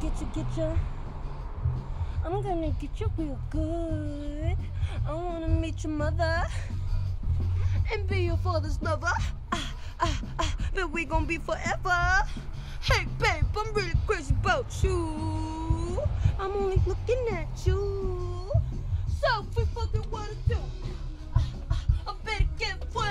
get ya. I'm gonna get you real good. I wanna meet your mother and be your father's lover. But we gonna be forever. Hey babe, I'm really crazy about you. I'm only looking at you. So we fucking wanna do. I better get free.